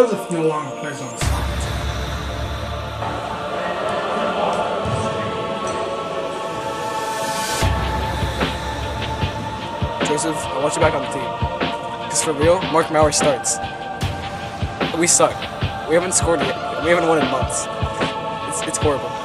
Joseph no longer plays on the Suns. Joseph, I want you back on the team. Because for real, Mark Maurer starts. We suck. We haven't scored yet. We haven't won in months. It's horrible.